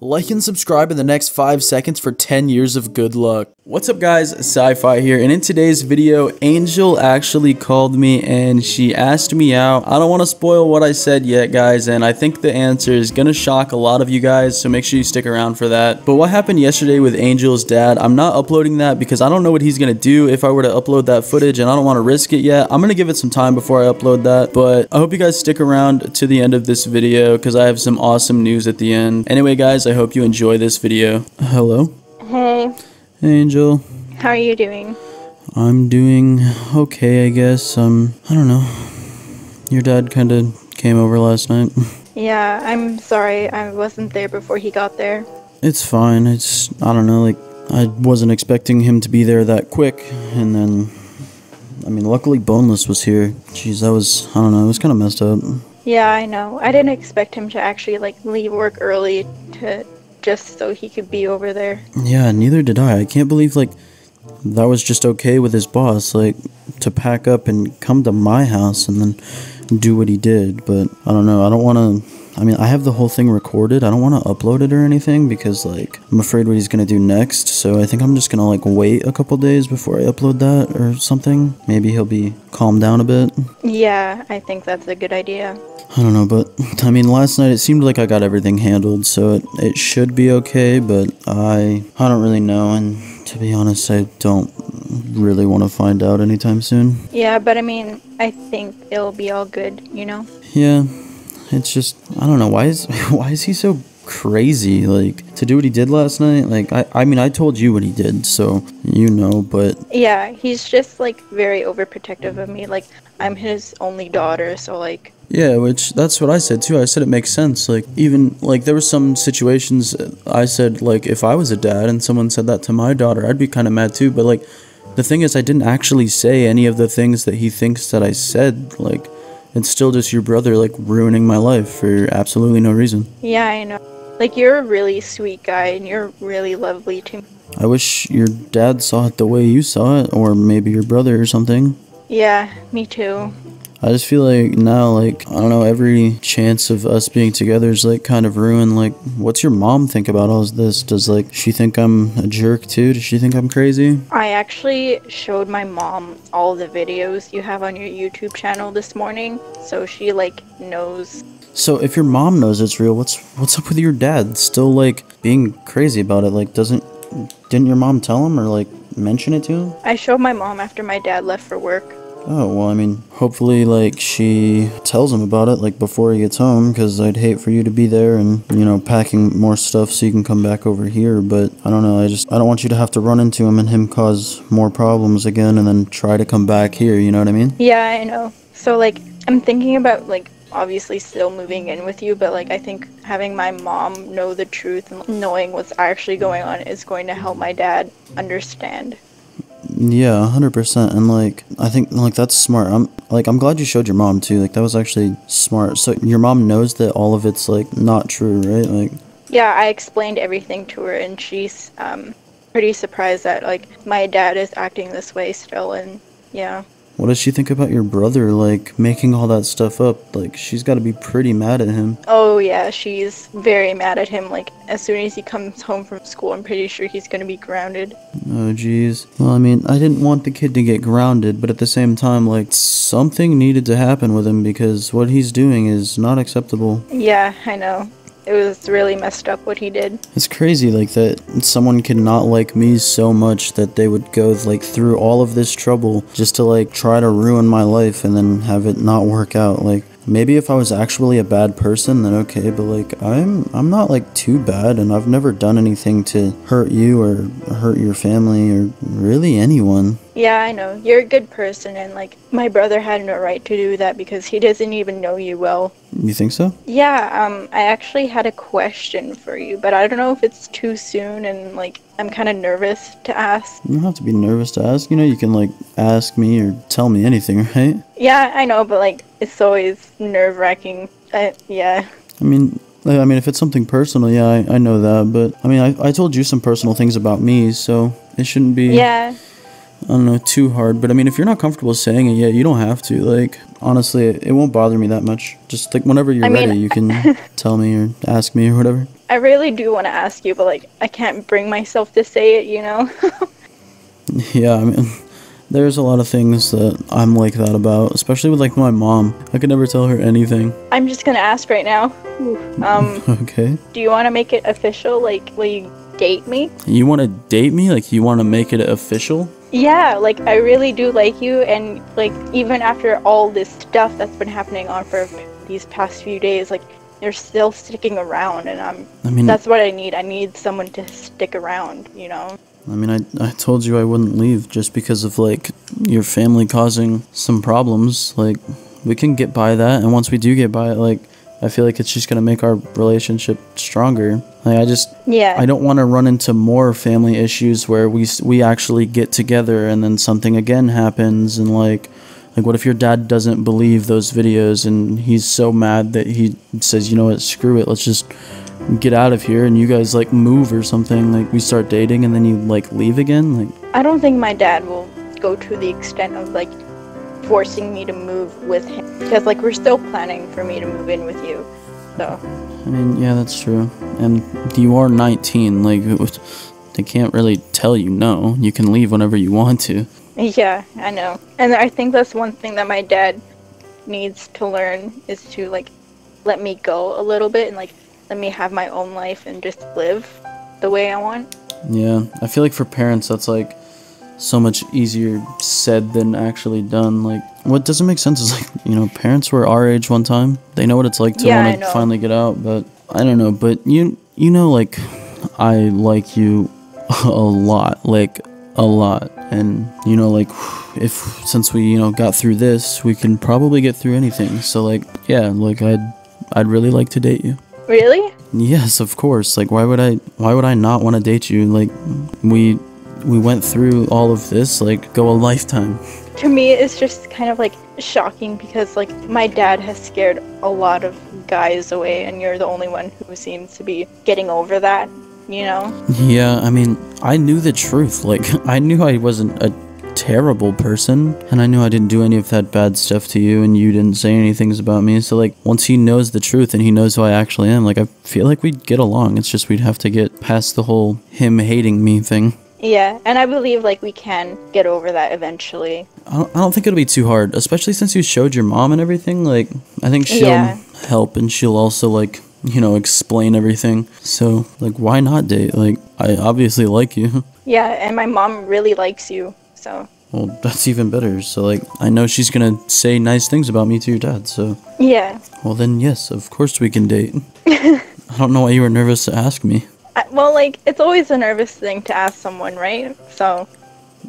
Like and subscribe in the next 5 seconds for 10 years of good luck. What's up guys, Syfy here, and in today's video, Angel actually called me and she asked me out. I don't want to spoil what I said yet guys, and I think the answer is going to shock a lot of you guys, so make sure you stick around for that. But what happened yesterday with Angel's dad, I'm not uploading that because I don't know what he's going to do if I were to upload that footage, and I don't want to risk it yet. I'm going to give it some time before I upload that, but I hope you guys stick around to the end of this video because I have some awesome news at the end. Anyway guys, I hope you enjoy this video. Hello. Hey. Angel. How are you doing? I'm doing okay, I guess. I don't know. Your dad kind of came over last night. Yeah, I'm sorry. I wasn't there before he got there. It's fine. I don't know, like, I wasn't expecting him to be there that quick. And then, I mean, luckily Boneless was here. Jeez, that was, I don't know, it was kind of messed up. Yeah, I know. I didn't expect him to actually, like, leave work early to just so he could be over there. Yeah, neither did I. I can't believe, like, that was just okay with his boss, like, to pack up and come to my house and then do what he did. But, I don't know. I don't want to... I mean, I have the whole thing recorded. I don't want to upload it or anything because, like, I'm afraid what he's going to do next. So I think I'm just going to, like, wait a couple days before I upload that or something. Maybe he'll be calmed down a bit. Yeah, I think that's a good idea. I don't know, but, I mean, last night it seemed like I got everything handled, so it should be okay, but I don't really know, and to be honest, I don't really want to find out anytime soon. Yeah, but, I mean, I think it'll be all good, you know? Yeah. It's just, I don't know, why is he so crazy, like, to do what he did last night? Like, I mean, I told you what he did, so, you know, but... Yeah, he's just, like, very overprotective of me, like, I'm his only daughter, so, like... Yeah, which, that's what I said, too. I said it makes sense. Like, even, like, there were some situations I said, like, if I was a dad and someone said that to my daughter, I'd be kind of mad, too, but, like, the thing is, I didn't actually say any of the things that he thinks that I said, like... It's still just your brother, like, ruining my life for absolutely no reason. Yeah, I know. Like, you're a really sweet guy, and you're really lovely to me. I wish your dad saw it the way you saw it, or maybe your brother or something. Yeah, me too. I just feel like now, like, I don't know, every chance of us being together is, like, kind of ruined. Like, what's your mom think about all this? Does, like, she think I'm a jerk, too? Does she think I'm crazy? I actually showed my mom all the videos you have on your YouTube channel this morning, so she, like, knows. So if your mom knows it's real, what's up with your dad still, like, being crazy about it? Like, didn't your mom tell him or, like, mention it to him? I showed my mom after my dad left for work. Oh, well, I mean, hopefully, like, she tells him about it, like, before he gets home, because I'd hate for you to be there and, you know, packing more stuff so you can come back over here, but I don't know, I don't want you to have to run into him and him cause more problems again and then try to come back here, you know what I mean? Yeah, I know. So, like, I'm thinking about, like, obviously still moving in with you, but, like, I think having my mom know the truth and knowing what's actually going on is going to help my dad understand. Yeah, 100%, and, like, I think, like, that's smart. I'm glad you showed your mom, too. Like, that was actually smart. So your mom knows that all of it's, like, not true, right? Like, yeah, I explained everything to her, and she's pretty surprised that, like, my dad is acting this way still, and, yeah. What does she think about your brother, like, making all that stuff up? Like, she's got to be pretty mad at him. Oh, yeah, she's very mad at him. Like, as soon as he comes home from school, I'm pretty sure he's going to be grounded. Oh, jeez. Well, I mean, I didn't want the kid to get grounded, but at the same time, like, something needed to happen with him because what he's doing is not acceptable. Yeah, I know. It was really messed up what he did. It's crazy, like, that someone could not like me so much that they would go, like, through all of this trouble just to, like, try to ruin my life and then have it not work out. Like, maybe if I was actually a bad person, then okay, but, like, I'm not, like, too bad, and I've never done anything to hurt you or hurt your family or really anyone. Yeah, I know. You're a good person, and, like, my brother had no right to do that because he doesn't even know you well. You think so? Yeah, I actually had a question for you, but I don't know if it's too soon, and, like, I'm kind of nervous to ask. You don't have to be nervous to ask. You know, you can, like, ask me or tell me anything, right? Yeah, I know, but, like, it's always nerve-wracking. Yeah. I mean, if it's something personal, yeah, I know that, but, I mean, I told you some personal things about me, so it shouldn't be... Yeah. I don't know, too hard, but I mean, if you're not comfortable saying it, yeah, you don't have to. Like, honestly, it won't bother me that much. Just, like, whenever you're ready, you can tell me or ask me or whatever. I really do want to ask you, but like I can't bring myself to say it, you know? Yeah, I mean, there's a lot of things that I'm like that about, especially with like my mom. I could never tell her anything. I'm just gonna ask right now. Okay. Do you want to make it official? Like, will you date me? You want to date me? Like, you want to make it official? Yeah, like I really do like you, and like even after all this stuff that's been happening on for these past few days, like you're still sticking around, and I mean, that's what I need. I need someone to stick around, you know? I mean, I told you I wouldn't leave just because of like your family causing some problems. Like, we can get by that, and once we do get by it, like I feel like it's just gonna make our relationship stronger. Like, I don't want to run into more family issues where we actually get together and then something again happens, and like what if your dad doesn't believe those videos and he's so mad that he says, you know what, screw it, let's just get out of here, and you guys like move or something, like we start dating and then you like leave again. Like, I don't think my dad will go to the extent of like forcing me to move with him, because like we're still planning for me to move in with you, so. I mean, yeah, that's true, and you are 19, like they can't really tell you no. You can leave whenever you want to. Yeah, I know, and I think that's one thing that my dad needs to learn, is to like let me go a little bit and like let me have my own life and just live the way I want. Yeah, I feel like for parents that's like so much easier said than actually done. Like, what doesn't make sense is, like, you know, parents were our age one time. They know what it's like to want to finally get out, but I don't know. But you know, like, I like you a lot, like a lot. And, you know, like, since we, you know, got through this, we can probably get through anything. So, like, yeah, like, I'd really like to date you. Really? Yes, of course. Like, why would I not want to date you? Like, we went through all of this, like, go a lifetime. To me, it's just kind of, like, shocking because, like, my dad has scared a lot of guys away, and you're the only one who seems to be getting over that, you know? Yeah, I mean, I knew the truth. Like, I knew I wasn't a terrible person, and I knew I didn't do any of that bad stuff to you, and you didn't say any things about me. So, like, once he knows the truth and he knows who I actually am, like, I feel like we'd get along. It's just we'd have to get past the whole him hating me thing. Yeah, and I believe, like, we can get over that eventually. I don't think it'll be too hard, especially since you showed your mom and everything. Like, I think she'll help, and she'll also, like, you know, explain everything. So, like, why not date? Like, I obviously like you. Yeah, and my mom really likes you, so. Well, that's even better. So, like, I know she's gonna say nice things about me to your dad, so. Yeah. Well, then, yes, of course we can date. I don't know why you were nervous to ask me. Well, like, it's always a nervous thing to ask someone, right? So.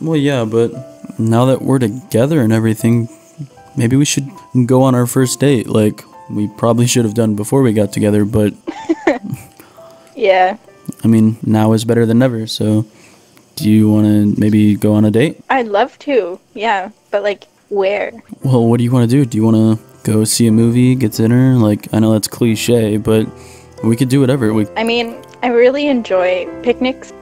Well, yeah, but now that we're together and everything, maybe we should go on our first date. Like, we probably should have done before we got together, but. Yeah. I mean, now is better than never, so do you want to maybe go on a date? I'd love to, yeah, but, like, where? Well, what do you want to do? Do you want to go see a movie, get dinner? Like, I know that's cliche, but we could do whatever. I mean, I really enjoy picnics.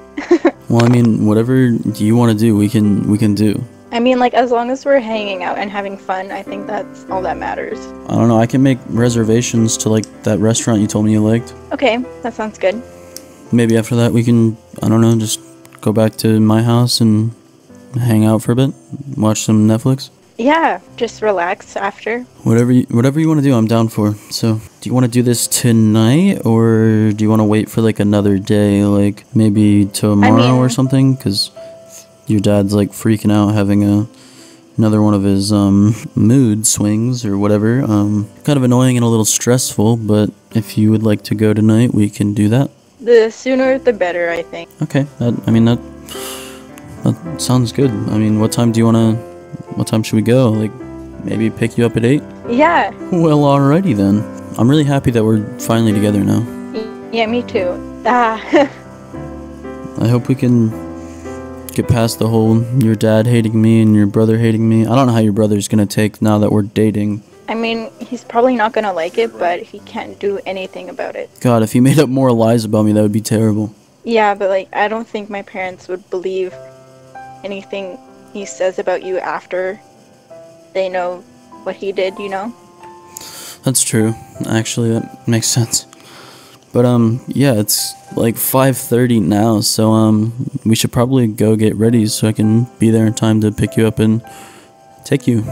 Well, I mean, whatever you want to do, we can do. I mean, like, as long as we're hanging out and having fun, I think that's all that matters. I don't know, I can make reservations to, like, that restaurant you told me you liked. Okay, that sounds good. Maybe after that we can, I don't know, just go back to my house and hang out for a bit, watch some Netflix. Yeah, just relax after. Whatever you want to do, I'm down for. So, do you want to do this tonight, or do you want to wait for, like, another day? Like, maybe tomorrow or something? Because your dad's, like, freaking out, having another one of his mood swings or whatever. Kind of annoying and a little stressful, but if you would like to go tonight, we can do that. The sooner, the better, I think. Okay, that sounds good. I mean, what time do you want to... What time should we go? Like, maybe pick you up at 8? Yeah. Well, alrighty then. I'm really happy that we're finally together now. Yeah, me too. I hope we can get past the whole your dad hating me and your brother hating me. I don't know how your brother's gonna take now that we're dating. I mean, he's probably not gonna like it, but he can't do anything about it. God, if he made up more lies about me, that would be terrible. Yeah, but, like, I don't think my parents would believe anything he says about you after they know what he did, you know? That's true. Actually, that makes sense. But yeah, it's like 5:30 now, so we should probably go get ready so I can be there in time to pick you up and take you.